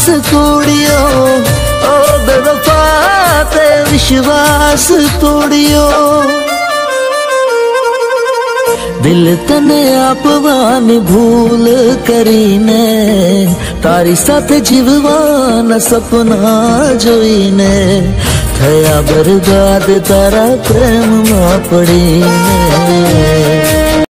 विश्वास तोड़ियो ओ बेवफा पे विश्वास तोड़ियो। दिल तने आपवानी भूल करी ने तारी साथ जीववान सपना जोई ने। थया बर्बाद तारा प्रेम मां पड़ी ने।